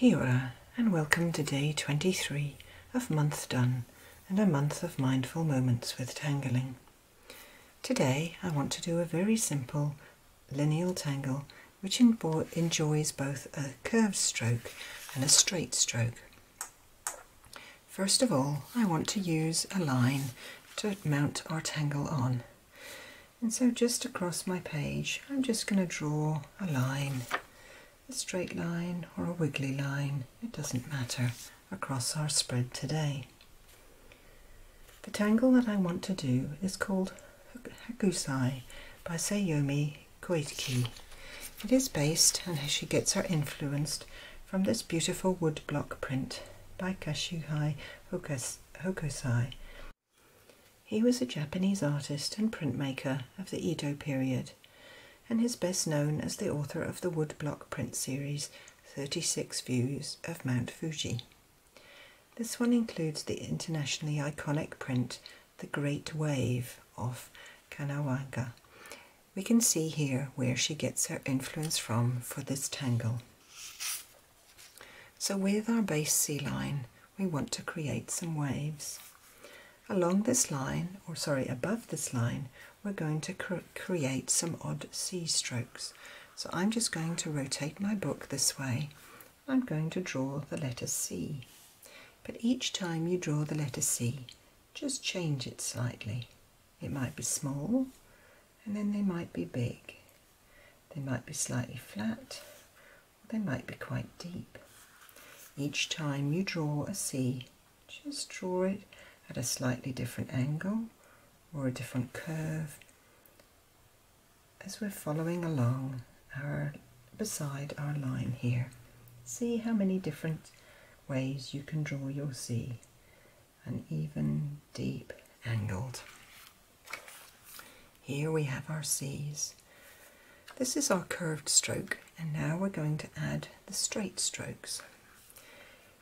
Kia ora, and welcome to day 23 of month done and a month of mindful moments with tangling. Today I want to do a very simple lineal tangle which enjoys both a curved stroke and a straight stroke. First of all, I want to use a line to mount our tangle on. And so just across my page, I'm just going to draw a line, a straight line or a wiggly line, it doesn't matter, across our spread today. The tangle that I want to do is called Hokusai by Sayomi Koike. It is based, and she gets her influence from this beautiful woodblock print by Katsushika Hokusai. He was a Japanese artist and printmaker of the Edo period, and is best known as the author of the woodblock print series 36 Views of Mount Fuji. This one includes the internationally iconic print The Great Wave of Kanagawa. We can see here where she gets her influence from for this tangle. So with our base sea line, we want to create some waves. Along this line, or sorry, above this line, we're going to create some odd sea strokes. So I'm just going to rotate my book this way. I'm going to draw the letter C. But each time you draw the letter C, just change it slightly. It might be small, and then they might be big. They might be slightly flat, or they might be quite deep. Each time you draw a C, just draw it at a slightly different angle or a different curve as we're following along beside our line here. See how many different ways you can draw your C, an even, deep, angled. Here we have our C's. This is our curved stroke, and now we're going to add the straight strokes.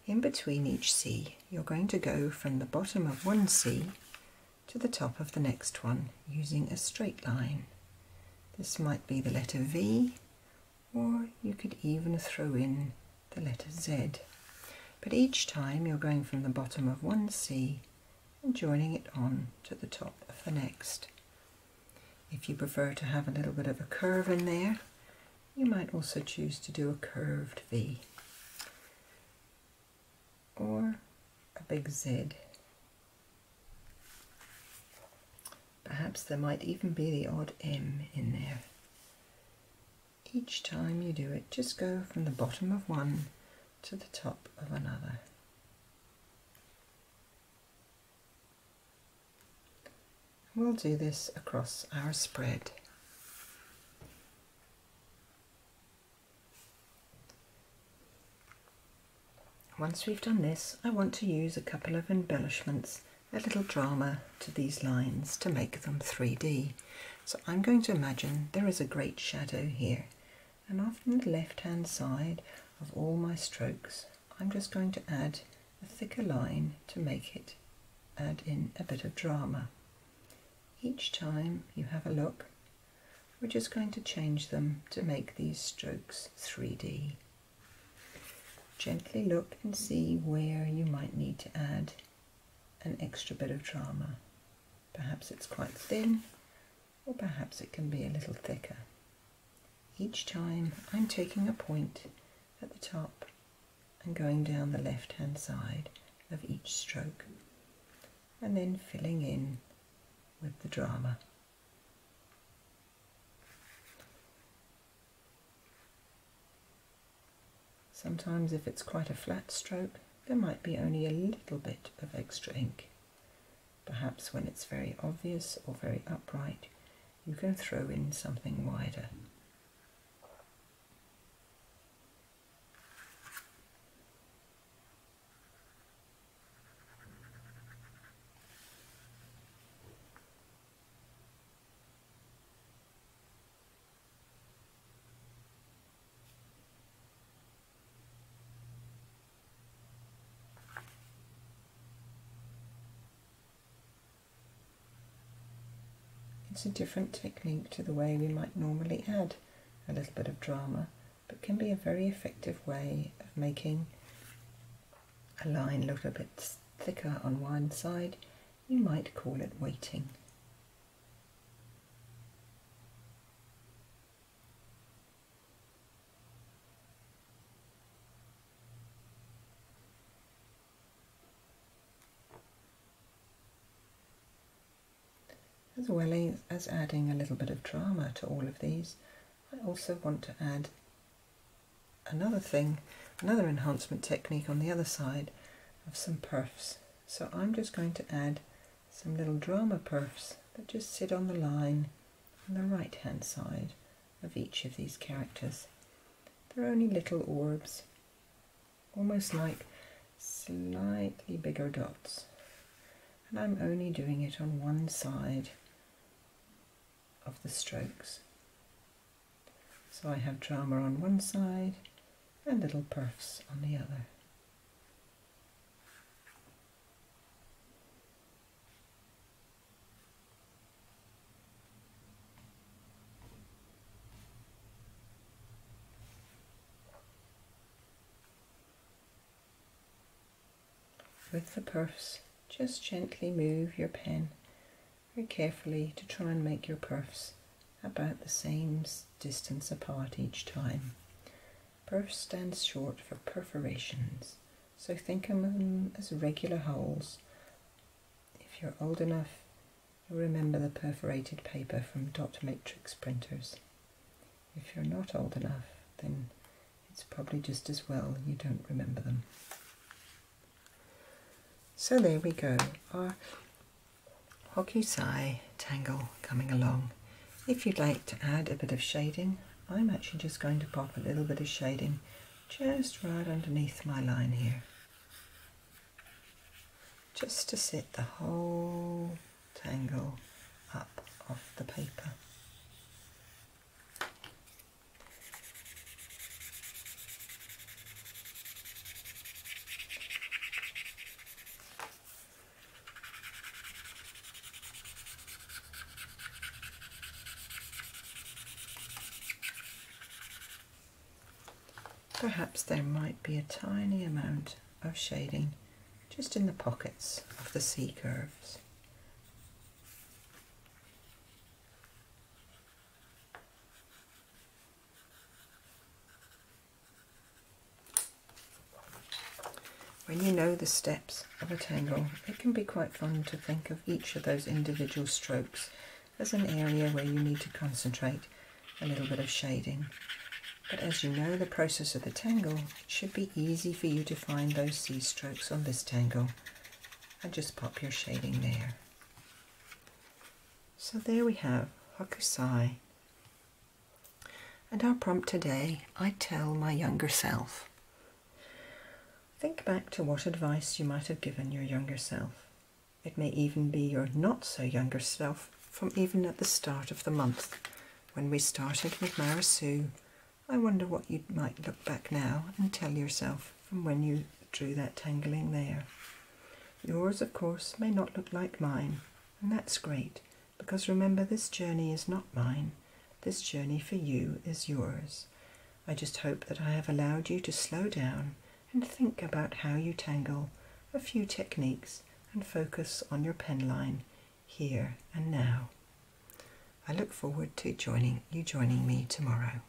In between each C, you're going to go from the bottom of one C to the top of the next one using a straight line. This might be the letter V, or you could even throw in the letter Z. But each time you're going from the bottom of one C and joining it on to the top of the next. If you prefer to have a little bit of a curve in there, you might also choose to do a curved V, or a big Z. Perhaps there might even be the odd M in there. Each time you do it, just go from the bottom of one to the top of another. We'll do this across our spread. Once we've done this, I want to use a couple of embellishments, a little drama to these lines to make them 3D. So I'm going to imagine there is a great shadow here, and off on the left-hand side of all my strokes, I'm just going to add a thicker line to make it add in a bit of drama. Each time you have a look, we're just going to change them to make these strokes 3D. Gently look and see where you might need to add an extra bit of drama. Perhaps it's quite thin, or perhaps it can be a little thicker. Each time I'm taking a point at the top and going down the left-hand side of each stroke, and then filling in with the drama. Sometimes if it's quite a flat stroke, there might be only a little bit of extra ink. Perhaps when it's very obvious or very upright, you can throw in something wider. It's a different technique to the way we might normally add a little bit of drama, but it can be a very effective way of making a line a little bit thicker on one side. You might call it weighting. As well as adding a little bit of drama to all of these, I also want to add another thing, another enhancement technique on the other side of some perfs. So I'm just going to add some little drama perfs that just sit on the line on the right hand side of each of these characters. They're only little orbs, almost like slightly bigger dots. And I'm only doing it on one side of the strokes. So I have drama on one side and little perfs on the other. With the perfs, just gently move your pen very carefully to try and make your perfs about the same distance apart each time. Perf stands short for perforations, so think of them as regular holes. If you're old enough, you'll remember the perforated paper from dot matrix printers. If you're not old enough, then it's probably just as well you don't remember them. So there we go, our Hokusai tangle coming along. If you'd like to add a bit of shading, I'm actually just going to pop a little bit of shading just right underneath my line here, just to sit the whole tangle up off the paper. Perhaps there might be a tiny amount of shading just in the pockets of the C curves. When you know the steps of a tangle, it can be quite fun to think of each of those individual strokes as an area where you need to concentrate a little bit of shading. But as you know the process of the tangle, it should be easy for you to find those C strokes on this tangle and just pop your shading there. So there we have Hokusai. And our prompt today, I tell my younger self. Think back to what advice you might have given your younger self. It may even be your not so younger self from even at the start of the month. When we started with Marasu, I wonder what you might look back now and tell yourself from when you drew that tangling there. Yours, of course, may not look like mine, and that's great, because remember, this journey is not mine. This journey for you is yours. I just hope that I have allowed you to slow down and think about how you tangle, a few techniques, and focus on your pen line here and now. I look forward to you joining me tomorrow.